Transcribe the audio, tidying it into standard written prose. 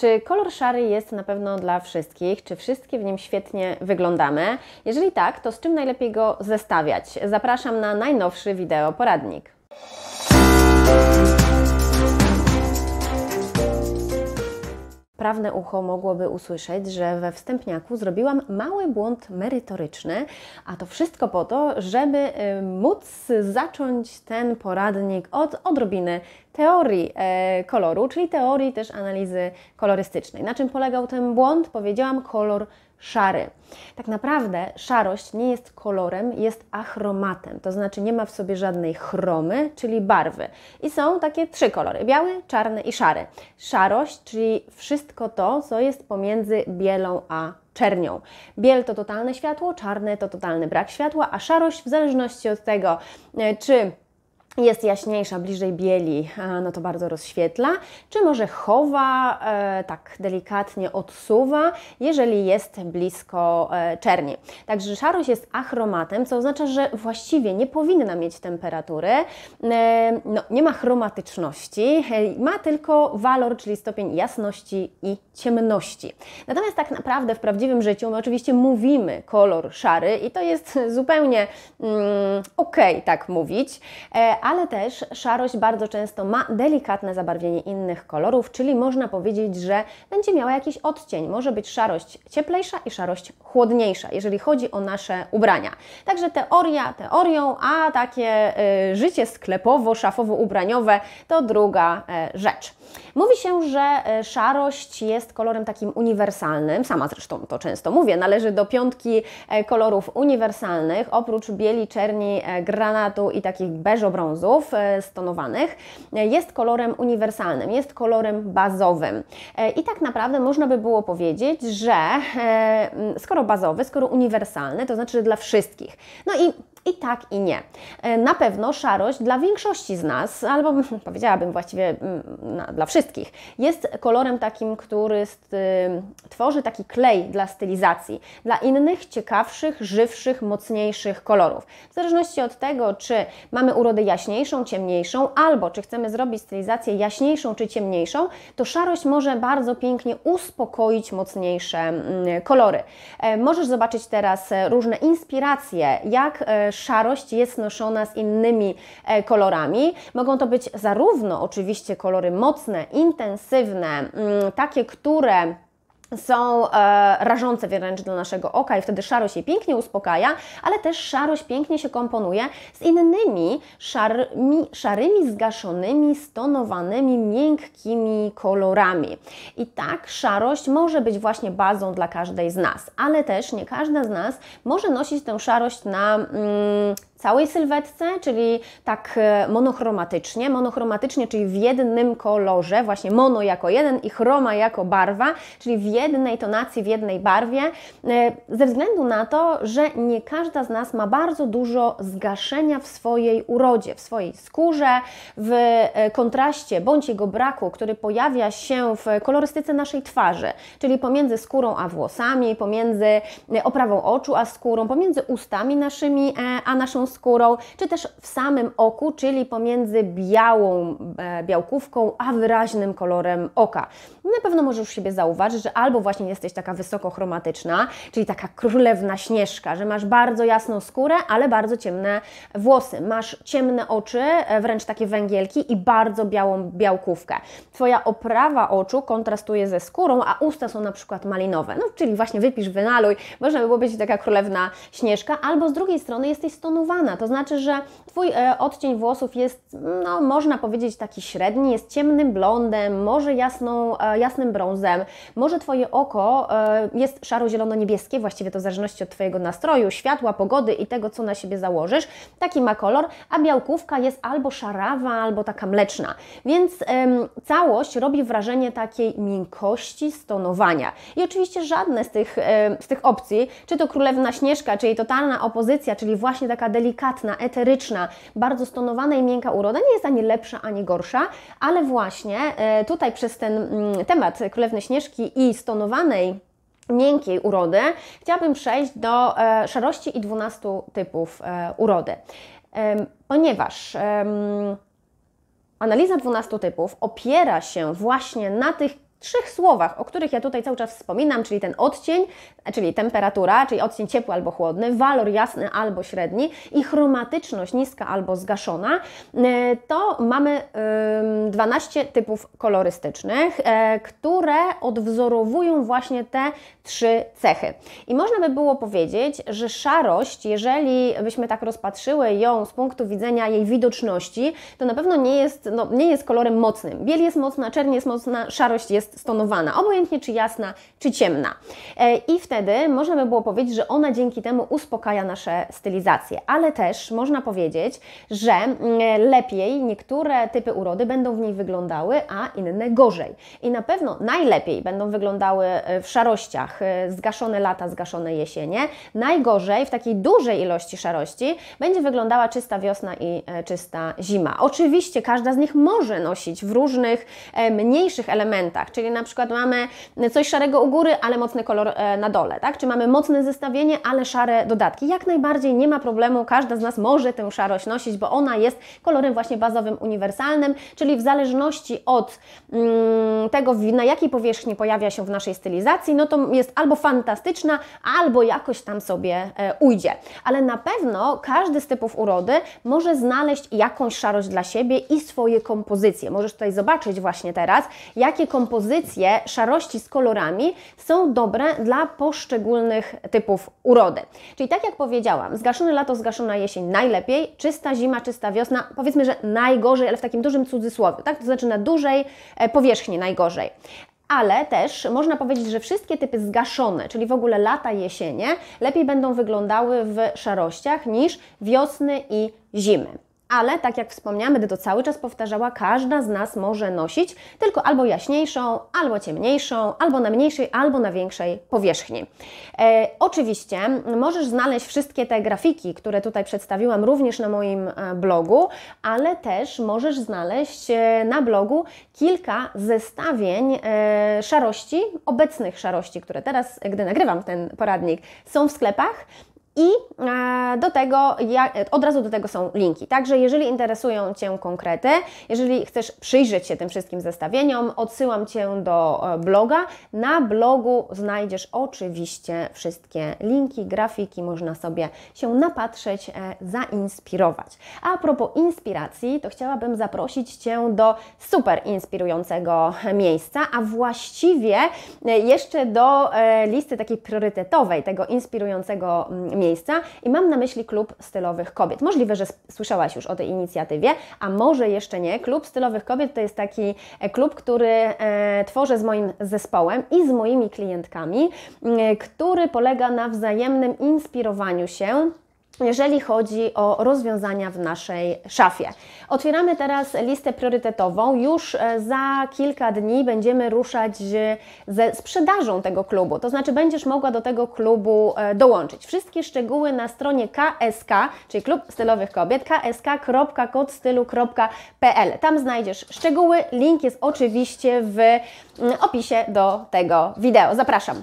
Czy kolor szary jest na pewno dla wszystkich? Czy wszystkie w nim świetnie wyglądamy? Jeżeli tak, to z czym najlepiej go zestawiać? Zapraszam na najnowszy wideo poradnik. Prawne ucho mogłoby usłyszeć, że we wstępniaku zrobiłam mały błąd merytoryczny, a to wszystko po to, żeby móc zacząć ten poradnik od odrobiny teorii koloru, czyli teorii też analizy kolorystycznej. Na czym polegał ten błąd? Powiedziałam kolor szary. Tak naprawdę szarość nie jest kolorem, jest achromatem, to znaczy nie ma w sobie żadnej chromy, czyli barwy. I są takie trzy kolory, biały, czarny i szary. Szarość, czyli wszystko to, co jest pomiędzy bielą a czernią. Biel to totalne światło, czarny to totalny brak światła, a szarość w zależności od tego, czy jest jaśniejsza, bliżej bieli, no to bardzo rozświetla, czy może chowa, tak delikatnie odsuwa, jeżeli jest blisko czerni. Także szarość jest achromatem, co oznacza, że właściwie nie powinna mieć temperatury, nie ma chromatyczności, ma tylko walor, czyli stopień jasności i ciemności. Natomiast tak naprawdę w prawdziwym życiu my oczywiście mówimy kolor szary i to jest zupełnie okej tak mówić, ale też szarość bardzo często ma delikatne zabarwienie innych kolorów, czyli można powiedzieć, że będzie miała jakiś odcień. Może być szarość cieplejsza i szarość chłodniejsza, jeżeli chodzi o nasze ubrania. Także teoria teorią, a takie życie sklepowo-szafowo-ubraniowe to druga rzecz. Mówi się, że szarość jest kolorem takim uniwersalnym, sama zresztą to często mówię, należy do piątki kolorów uniwersalnych, oprócz bieli, czerni, granatu i takich beżo-brązów stonowanych, jest kolorem uniwersalnym, jest kolorem bazowym. I tak naprawdę można by było powiedzieć, że skoro bazowy, skoro uniwersalny, to znaczy, że dla wszystkich. No i tak i nie. Na pewno szarość dla większości z nas, albo powiedziałabym właściwie dla wszystkich, jest kolorem takim, który tworzy taki klej dla stylizacji, dla innych ciekawszych, żywszych, mocniejszych kolorów. W zależności od tego, czy mamy urodę jaśniejszą, ciemniejszą, albo czy chcemy zrobić stylizację jaśniejszą czy ciemniejszą, to szarość może bardzo pięknie uspokoić mocniejsze kolory. Możesz zobaczyć teraz różne inspiracje, jak szarość jest noszona z innymi kolorami. Mogą to być zarówno oczywiście kolory mocne, intensywne, takie, które są rażące wręcz dla naszego oka i wtedy szarość się pięknie uspokaja, ale też szarość pięknie się komponuje z innymi szarymi, zgaszonymi, stonowanymi, miękkimi kolorami. I tak szarość może być właśnie bazą dla każdej z nas, ale też nie każda z nas może nosić tę szarość na całej sylwetce, czyli tak monochromatycznie, czyli w jednym kolorze, właśnie mono jako jeden i chroma jako barwa, czyli w jednej tonacji, w jednej barwie, ze względu na to, że nie każda z nas ma bardzo dużo zgaszenia w swojej urodzie, w swojej skórze, w kontraście bądź jego braku, który pojawia się w kolorystyce naszej twarzy, czyli pomiędzy skórą a włosami, pomiędzy oprawą oczu a skórą, pomiędzy ustami naszymi a naszą skórą, czy też w samym oku, czyli pomiędzy białą białkówką, a wyraźnym kolorem oka. Na pewno możesz już siebie zauważyć, że albo właśnie jesteś taka wysokochromatyczna, czyli taka królewna Śnieżka, że masz bardzo jasną skórę, ale bardzo ciemne włosy, masz ciemne oczy, wręcz takie węgielki i bardzo białą białkówkę. Twoja oprawa oczu kontrastuje ze skórą, a usta są na przykład malinowe, no czyli właśnie wypisz, wynaluj, można by było być taka królewna Śnieżka, albo z drugiej strony jesteś stonowana, to znaczy, że Twój odcień włosów jest, no można powiedzieć taki średni, jest ciemnym blondem, może jasnym brązem, może Twoje oko jest szaro-zielono-niebieskie, właściwie to w zależności od Twojego nastroju, światła, pogody i tego, co na siebie założysz, taki ma kolor, a białkówka jest albo szarawa, albo taka mleczna, więc całość robi wrażenie takiej miękkości, stonowania. I oczywiście żadne z tych opcji, czy to królewna Śnieżka, czyli totalna opozycja, czyli właśnie taka delikatna, eteryczna, bardzo stonowana i miękka uroda nie jest ani lepsza, ani gorsza, ale właśnie tutaj przez ten temat królewnej Śnieżki i stonowanej, miękkiej urody chciałabym przejść do szarości i 12 typów urody, ponieważ analiza 12 typów opiera się właśnie na tych trzech słowach, o których ja tutaj cały czas wspominam, czyli ten odcień, czyli temperatura, czyli odcień ciepły albo chłodny, walor jasny albo średni i chromatyczność niska albo zgaszona, to mamy 12 typów kolorystycznych, które odwzorowują właśnie te trzy cechy. I można by było powiedzieć, że szarość, jeżeli byśmy tak rozpatrzyły ją z punktu widzenia jej widoczności, to na pewno nie jest kolorem mocnym. Biel jest mocna, czerń jest mocna, szarość jest stonowana, obojętnie czy jasna, czy ciemna. I wtedy można by było powiedzieć, że ona dzięki temu uspokaja nasze stylizacje. Ale też można powiedzieć, że lepiej niektóre typy urody będą w niej wyglądały, a inne gorzej. I na pewno najlepiej będą wyglądały w szarościach zgaszone lata, zgaszone jesienie. Najgorzej w takiej dużej ilości szarości będzie wyglądała czysta wiosna i czysta zima. Oczywiście każda z nich może nosić w różnych mniejszych elementach, czyli na przykład mamy coś szarego u góry, ale mocny kolor na dole, tak? Czy mamy mocne zestawienie, ale szare dodatki. Jak najbardziej nie ma problemu, każda z nas może tę szarość nosić, bo ona jest kolorem właśnie bazowym, uniwersalnym, czyli w zależności od tego, na jakiej powierzchni pojawia się w naszej stylizacji, no to jest albo fantastyczna, albo jakoś tam sobie ujdzie. Ale na pewno każdy z typów urody może znaleźć jakąś szarość dla siebie i swoje kompozycje. Możesz tutaj zobaczyć właśnie teraz, jakie kompozycje szarości z kolorami są dobre dla poszczególnych typów urody. Czyli tak jak powiedziałam, zgaszone lato, zgaszona jesień najlepiej, czysta zima, czysta wiosna, powiedzmy, że najgorzej, ale w takim dużym cudzysłowie, tak? To znaczy na dużej powierzchni najgorzej. Ale też można powiedzieć, że wszystkie typy zgaszone, czyli w ogóle lata, jesienie, lepiej będą wyglądały w szarościach niż wiosny i zimy. Ale tak jak wspomniałam, będę to cały czas powtarzała, każda z nas może nosić tylko albo jaśniejszą, albo ciemniejszą, albo na mniejszej, albo na większej powierzchni. Oczywiście możesz znaleźć wszystkie te grafiki, które tutaj przedstawiłam również na moim blogu, ale też możesz znaleźć na blogu kilka zestawień szarości, obecnych szarości, które teraz, gdy nagrywam ten poradnik, są w sklepach. I do tego, od razu do tego są linki. Także jeżeli interesują Cię konkrety, jeżeli chcesz przyjrzeć się tym wszystkim zestawieniom, odsyłam Cię do bloga. Na blogu znajdziesz oczywiście wszystkie linki, grafiki, można sobie się napatrzeć, zainspirować. A propos inspiracji, to chciałabym zaprosić Cię do super inspirującego miejsca, a właściwie jeszcze do listy takiej priorytetowej tego inspirującego miejsca i mam na myśli Klub Stylowych Kobiet. Możliwe, że słyszałaś już o tej inicjatywie, a może jeszcze nie. Klub Stylowych Kobiet to jest taki klub, który tworzę z moim zespołem i z moimi klientkami, który polega na wzajemnym inspirowaniu się, jeżeli chodzi o rozwiązania w naszej szafie. Otwieramy teraz listę priorytetową. Już za kilka dni będziemy ruszać ze sprzedażą tego klubu. To znaczy będziesz mogła do tego klubu dołączyć. Wszystkie szczegóły na stronie KSK, czyli Klub Stylowych Kobiet, ksk.kodstylu.pl. Tam znajdziesz szczegóły. Link jest oczywiście w opisie do tego wideo. Zapraszam.